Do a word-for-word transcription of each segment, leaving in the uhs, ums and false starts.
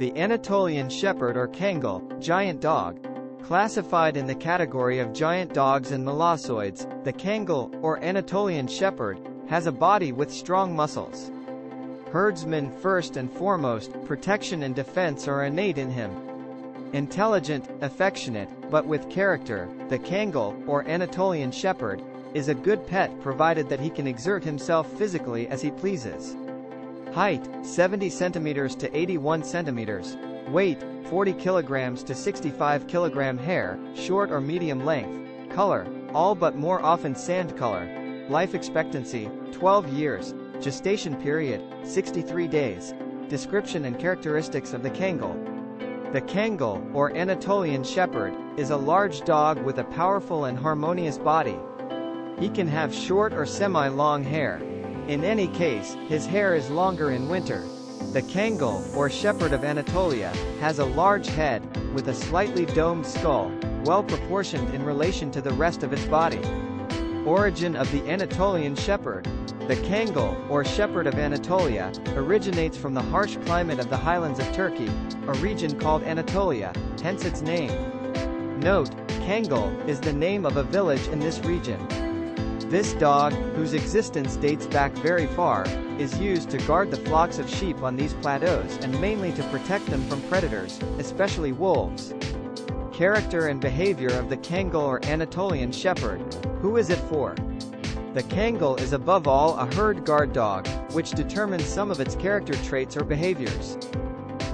The Anatolian Shepherd or Kangal, giant dog, classified in the category of giant dogs and molossoids, the Kangal, or Anatolian Shepherd, has a body with strong muscles. Herdsman first and foremost, protection and defense are innate in him. Intelligent, affectionate, but with character, the Kangal, or Anatolian Shepherd, is a good pet provided that he can exert himself physically as he pleases. Height, seventy centimeters to eighty-one centimeters. Weight, forty kilograms to sixty-five kilograms. Hair, short or medium length. Color, all but more often sand color. Life expectancy, twelve years. Gestation period, sixty-three days. Description and characteristics of the Kangal. The Kangal, or Anatolian Shepherd, is a large dog with a powerful and harmonious body. He can have short or semi-long hair. In any case, his hair is longer in winter. The Kangal, or Shepherd of Anatolia, has a large head, with a slightly domed skull, well proportioned in relation to the rest of its body. Origin of the Anatolian Shepherd. The Kangal, or Shepherd of Anatolia, originates from the harsh climate of the highlands of Turkey, a region called Anatolia, hence its name. Note, Kangal is the name of a village in this region. This dog, whose existence dates back very far, is used to guard the flocks of sheep on these plateaus and mainly to protect them from predators, especially wolves. Character and behavior of the Kangal or Anatolian Shepherd. Who is it for? The Kangal is above all a herd guard dog, which determines some of its character traits or behaviors.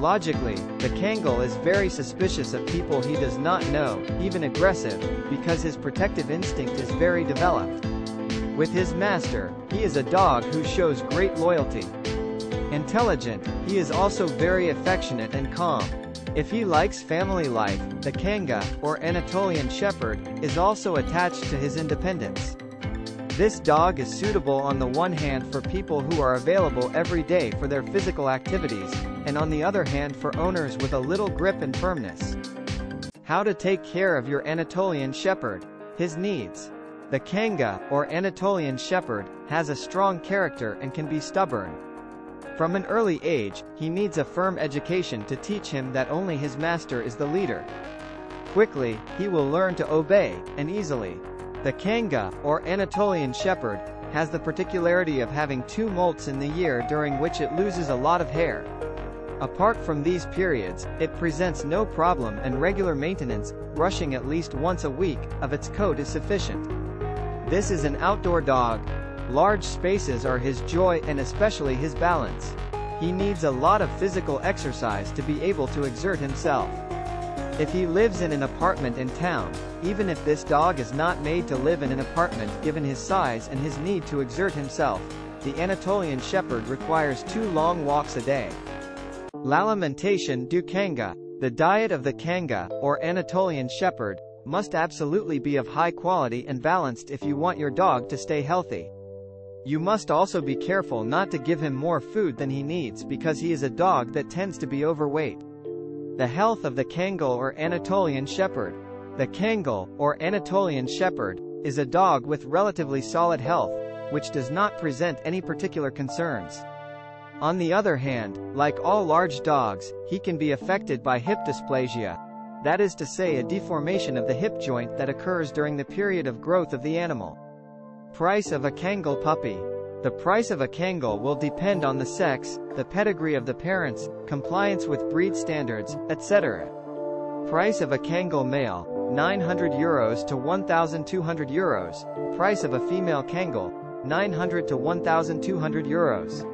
Logically, the Kangal is very suspicious of people he does not know, even aggressive, because his protective instinct is very developed. With his master, he is a dog who shows great loyalty. Intelligent, he is also very affectionate and calm. If he likes family life, the Kangal, or Anatolian Shepherd, is also attached to his independence. This dog is suitable on the one hand for people who are available every day for their physical activities, and on the other hand for owners with a little grip and firmness. How to take care of your Anatolian Shepherd. His needs. The Kangal, or Anatolian Shepherd, has a strong character and can be stubborn. From an early age, he needs a firm education to teach him that only his master is the leader. Quickly, he will learn to obey, and easily. The Kangal, or Anatolian Shepherd, has the particularity of having two molts in the year during which it loses a lot of hair. Apart from these periods, it presents no problem and regular maintenance, brushing at least once a week, of its coat is sufficient. This is an outdoor dog. Large spaces are his joy and especially his balance. He needs a lot of physical exercise to be able to exert himself. If he lives in an apartment in town, even if this dog is not made to live in an apartment given his size and his need to exert himself, the Anatolian Shepherd requires two long walks a day. L'alimentation du Kangal. The diet of the Kangal, or Anatolian Shepherd, must absolutely be of high quality and balanced if you want your dog to stay healthy. You must also be careful not to give him more food than he needs because he is a dog that tends to be overweight. The health of the Kangal or Anatolian Shepherd. The Kangal, or Anatolian Shepherd, is a dog with relatively solid health, which does not present any particular concerns. On the other hand, like all large dogs, he can be affected by hip dysplasia, that is to say a deformation of the hip joint that occurs during the period of growth of the animal. Price of a Kangal puppy. The price of a Kangal will depend on the sex, the pedigree of the parents, compliance with breed standards, et cetera. Price of a Kangal male, nine hundred euros to one thousand two hundred euros. Price of a female Kangal, nine hundred to one thousand two hundred euros.